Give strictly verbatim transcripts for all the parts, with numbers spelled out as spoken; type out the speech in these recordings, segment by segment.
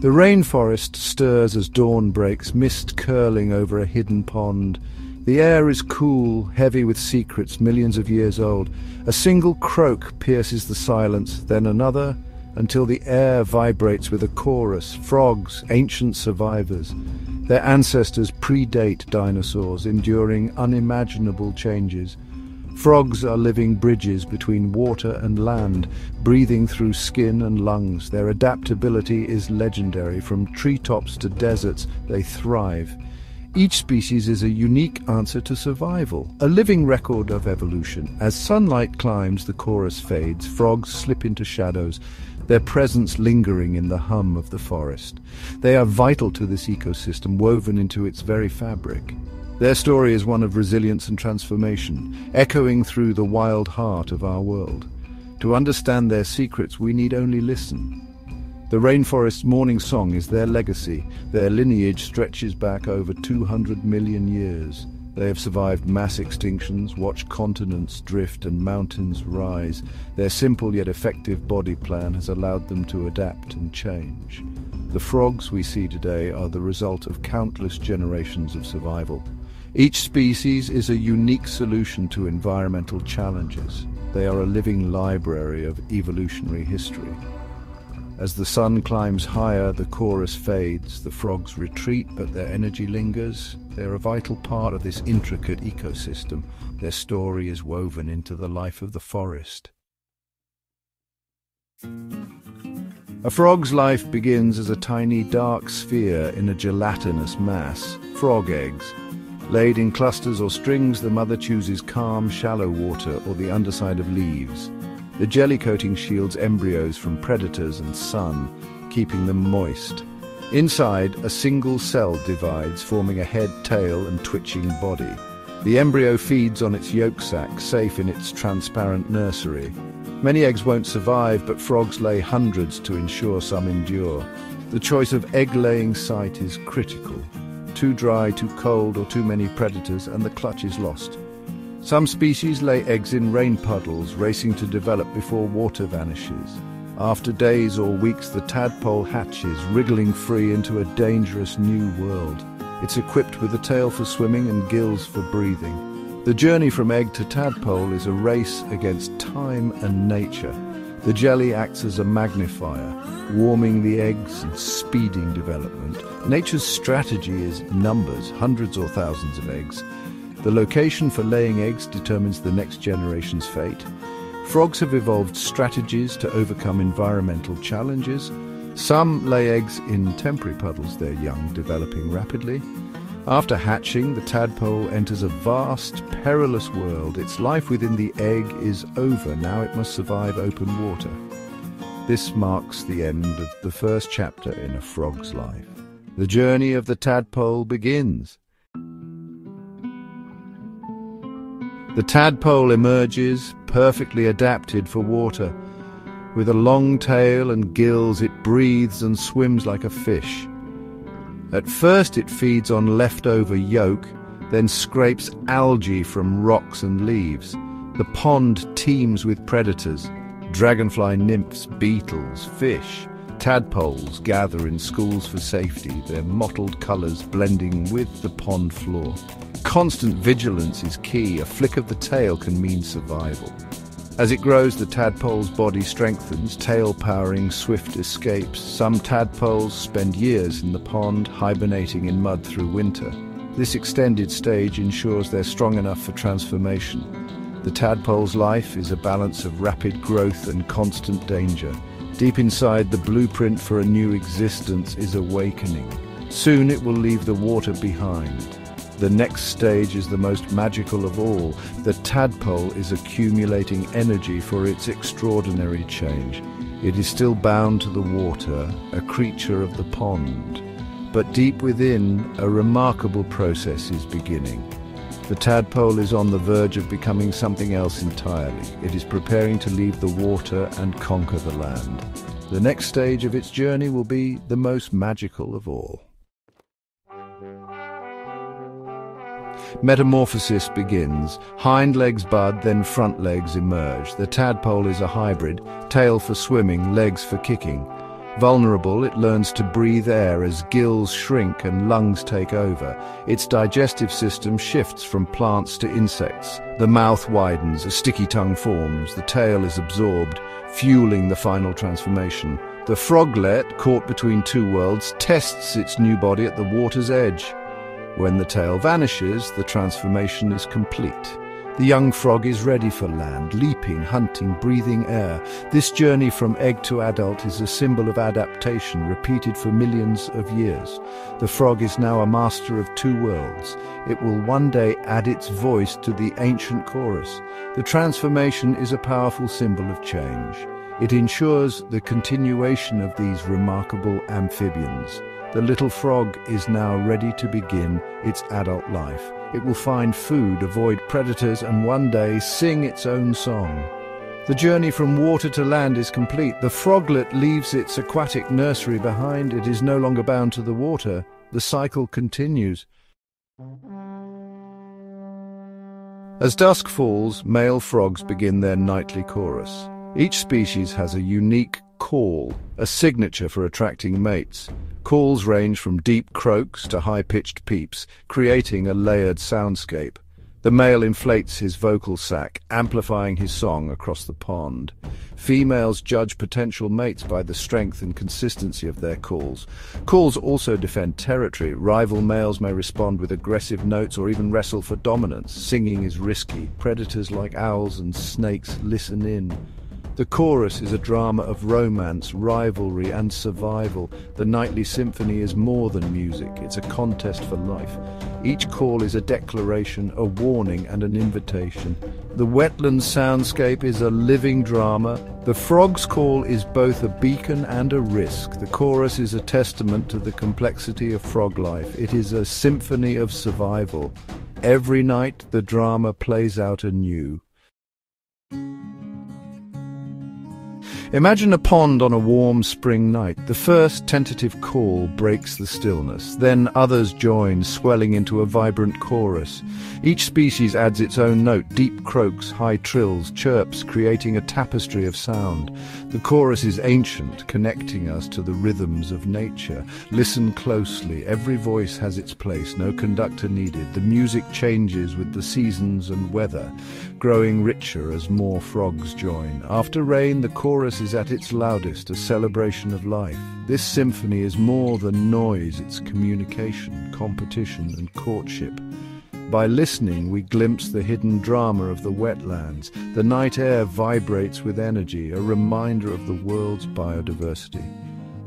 The rainforest stirs as dawn breaks, mist curling over a hidden pond. The air is cool, heavy with secrets millions of years old. A single croak pierces the silence, then another, until the air vibrates with a chorus. Frogs, ancient survivors. Their ancestors predate dinosaurs, enduring unimaginable changes. Frogs are living bridges between water and land, breathing through skin and lungs. Their adaptability is legendary. From treetops to deserts, they thrive. Each species is a unique answer to survival, a living record of evolution. As sunlight climbs, the chorus fades, frogs slip into shadows, their presence lingering in the hum of the forest. They are vital to this ecosystem, woven into its very fabric. Their story is one of resilience and transformation, echoing through the wild heart of our world. To understand their secrets, we need only listen. The rainforest's morning song is their legacy. Their lineage stretches back over two hundred million years. They have survived mass extinctions, watched continents drift and mountains rise. Their simple yet effective body plan has allowed them to adapt and change. The frogs we see today are the result of countless generations of survival. Each species is a unique solution to environmental challenges. They are a living library of evolutionary history. As the sun climbs higher, the chorus fades, the frogs retreat, but their energy lingers. They are a vital part of this intricate ecosystem. Their story is woven into the life of the forest. A frog's life begins as a tiny dark sphere in a gelatinous mass, frog eggs. Laid in clusters or strings, the mother chooses calm, shallow water or the underside of leaves. The jelly coating shields embryos from predators and sun, keeping them moist. Inside, a single cell divides, forming a head, tail, and twitching body. The embryo feeds on its yolk sac, safe in its transparent nursery. Many eggs won't survive, but frogs lay hundreds to ensure some endure. The choice of egg-laying site is critical. Too dry, too cold, or too many predators, and the clutch is lost. Some species lay eggs in rain puddles, racing to develop before water vanishes. After days or weeks, the tadpole hatches, wriggling free into a dangerous new world. It's equipped with a tail for swimming and gills for breathing. The journey from egg to tadpole is a race against time and nature. The jelly acts as a magnifier, warming the eggs and speeding development. Nature's strategy is numbers, hundreds or thousands of eggs. The location for laying eggs determines the next generation's fate. Frogs have evolved strategies to overcome environmental challenges. Some lay eggs in temporary puddles, their young developing rapidly. After hatching, the tadpole enters a vast, perilous world. Its life within the egg is over. Now it must survive open water. This marks the end of the first chapter in a frog's life. The journey of the tadpole begins. The tadpole emerges, perfectly adapted for water. With a long tail and gills, it breathes and swims like a fish. At first it feeds on leftover yolk, then scrapes algae from rocks and leaves. The pond teems with predators. Dragonfly nymphs, beetles, fish. Tadpoles gather in schools for safety, their mottled colours blending with the pond floor. Constant vigilance is key. A flick of the tail can mean survival. As it grows, the tadpole's body strengthens, tail powering swift escapes. Some tadpoles spend years in the pond, hibernating in mud through winter. This extended stage ensures they're strong enough for transformation. The tadpole's life is a balance of rapid growth and constant danger. Deep inside, the blueprint for a new existence is awakening. Soon it will leave the water behind. The next stage is the most magical of all. The tadpole is accumulating energy for its extraordinary change. It is still bound to the water, a creature of the pond. But deep within, a remarkable process is beginning. The tadpole is on the verge of becoming something else entirely. It is preparing to leave the water and conquer the land. The next stage of its journey will be the most magical of all. Metamorphosis begins. Hind legs bud, then front legs emerge. The tadpole is a hybrid, tail for swimming, legs for kicking. Vulnerable, it learns to breathe air as gills shrink and lungs take over. Its digestive system shifts from plants to insects. The mouth widens, a sticky tongue forms, the tail is absorbed, fueling the final transformation. The froglet, caught between two worlds, tests its new body at the water's edge. When the tail vanishes, the transformation is complete. The young frog is ready for land, leaping, hunting, breathing air. This journey from egg to adult is a symbol of adaptation, repeated for millions of years. The frog is now a master of two worlds. It will one day add its voice to the ancient chorus. The transformation is a powerful symbol of change. It ensures the continuation of these remarkable amphibians. The little frog is now ready to begin its adult life. It will find food, avoid predators, and one day sing its own song. The journey from water to land is complete. The froglet leaves its aquatic nursery behind. It is no longer bound to the water. The cycle continues. As dusk falls, male frogs begin their nightly chorus. Each species has a unique call, a signature for attracting mates. Calls range from deep croaks to high-pitched peeps, creating a layered soundscape. The male inflates his vocal sac, amplifying his song across the pond. Females judge potential mates by the strength and consistency of their calls. Calls also defend territory. Rival males may respond with aggressive notes or even wrestle for dominance. Singing is risky. Predators like owls and snakes listen in. The chorus is a drama of romance, rivalry, and survival. The nightly symphony is more than music, it's a contest for life. Each call is a declaration, a warning, and an invitation. The wetland soundscape is a living drama. The frog's call is both a beacon and a risk. The chorus is a testament to the complexity of frog life. It is a symphony of survival. Every night, the drama plays out anew. Imagine a pond on a warm spring night. The first tentative call breaks the stillness. Then others join, swelling into a vibrant chorus. Each species adds its own note, deep croaks, high trills, chirps, creating a tapestry of sound. The chorus is ancient, connecting us to the rhythms of nature. Listen closely. Every voice has its place, no conductor needed. The music changes with the seasons and weather, growing richer as more frogs join. After rain, the chorus is at its loudest, a celebration of life. This symphony is more than noise, it's communication, competition, and courtship. By listening, we glimpse the hidden drama of the wetlands. The night air vibrates with energy, a reminder of the world's biodiversity.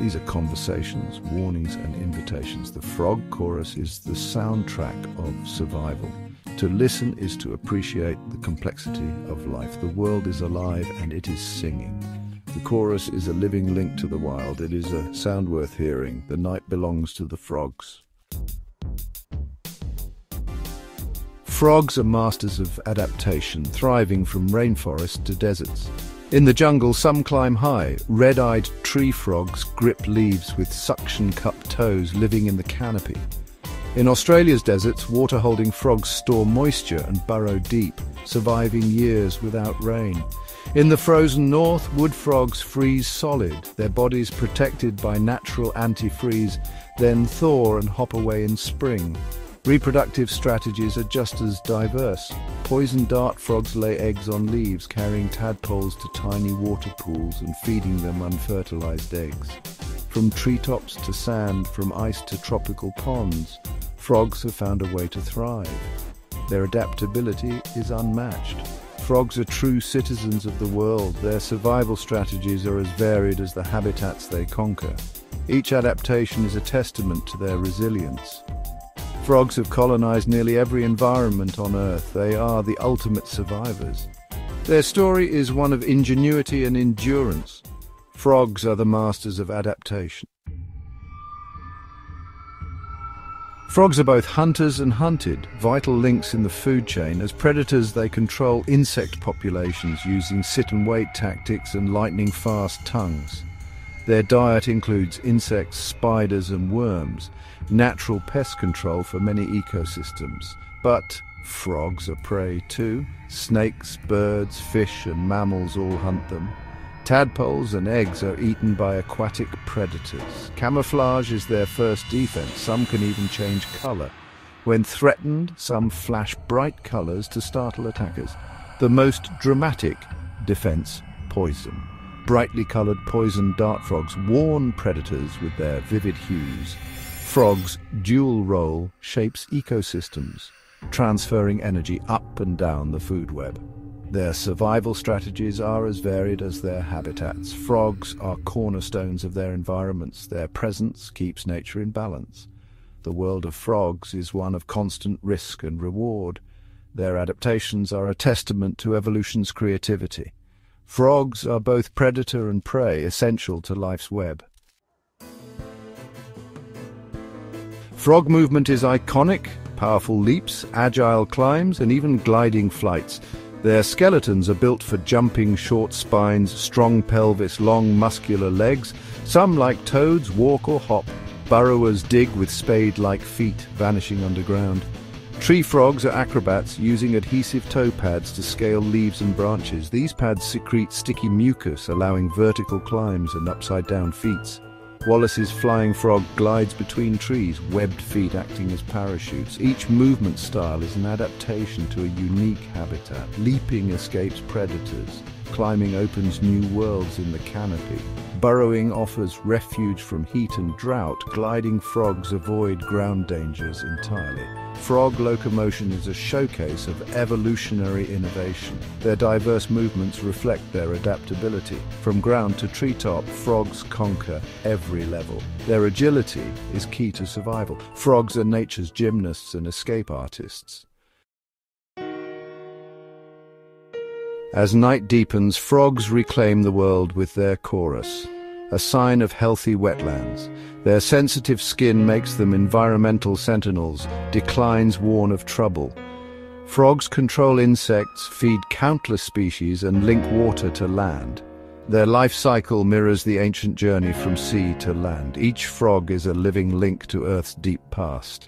These are conversations, warnings, and invitations. The frog chorus is the soundtrack of survival. To listen is to appreciate the complexity of life. The world is alive and it is singing. The chorus is a living link to the wild. It is a sound worth hearing. The night belongs to the frogs. Frogs are masters of adaptation, thriving from rainforests to deserts. In the jungle, some climb high. Red-eyed tree frogs grip leaves with suction-cup toes, living in the canopy. In Australia's deserts, water-holding frogs store moisture and burrow deep, surviving years without rain. In the frozen north, wood frogs freeze solid, their bodies protected by natural antifreeze, then thaw and hop away in spring. Reproductive strategies are just as diverse. Poison dart frogs lay eggs on leaves, carrying tadpoles to tiny water pools and feeding them unfertilized eggs. From treetops to sand, from ice to tropical ponds, frogs have found a way to thrive. Their adaptability is unmatched. Frogs are true citizens of the world. Their survival strategies are as varied as the habitats they conquer. Each adaptation is a testament to their resilience. Frogs have colonized nearly every environment on Earth. They are the ultimate survivors. Their story is one of ingenuity and endurance. Frogs are the masters of adaptation. Frogs are both hunters and hunted, vital links in the food chain. As predators, they control insect populations using sit-and-wait tactics and lightning-fast tongues. Their diet includes insects, spiders, and worms, natural pest control for many ecosystems. But frogs are prey too. Snakes, birds, fish, and mammals all hunt them. Tadpoles and eggs are eaten by aquatic predators. Camouflage is their first defense. Some can even change color. When threatened, some flash bright colors to startle attackers. The most dramatic defense, poison. Brightly colored poison dart frogs warn predators with their vivid hues. Frogs' dual role shapes ecosystems, transferring energy up and down the food web. Their survival strategies are as varied as their habitats. Frogs are cornerstones of their environments. Their presence keeps nature in balance. The world of frogs is one of constant risk and reward. Their adaptations are a testament to evolution's creativity. Frogs are both predator and prey, essential to life's web. Frog movement is iconic, powerful leaps, agile climbs, and even gliding flights. Their skeletons are built for jumping, short spines, strong pelvis, long muscular legs. Some, like toads, walk or hop. Burrowers dig with spade-like feet, vanishing underground. Tree frogs are acrobats, using adhesive toe pads to scale leaves and branches. These pads secrete sticky mucus, allowing vertical climbs and upside-down feats. Wallace's flying frog glides between trees, webbed feet acting as parachutes. Each movement style is an adaptation to a unique habitat. Leaping escapes predators. Climbing opens new worlds in the canopy. Burrowing offers refuge from heat and drought. Gliding frogs avoid ground dangers entirely. Frog locomotion is a showcase of evolutionary innovation. Their diverse movements reflect their adaptability. From ground to treetop, frogs conquer every level. Their agility is key to survival. Frogs are nature's gymnasts and escape artists. As night deepens, frogs reclaim the world with their chorus, a sign of healthy wetlands. Their sensitive skin makes them environmental sentinels, declines warn of trouble. Frogs control insects, feed countless species, and link water to land. Their life cycle mirrors the ancient journey from sea to land. Each frog is a living link to Earth's deep past.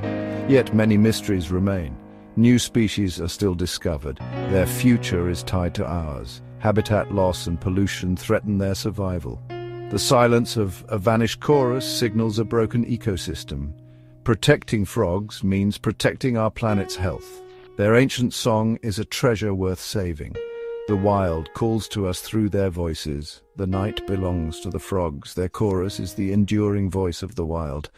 Yet many mysteries remain. New species are still discovered. Their future is tied to ours. Habitat loss and pollution threaten their survival. The silence of a vanished chorus signals a broken ecosystem. Protecting frogs means protecting our planet's health. Their ancient song is a treasure worth saving. The wild calls to us through their voices. The night belongs to the frogs. Their chorus is the enduring voice of the wild.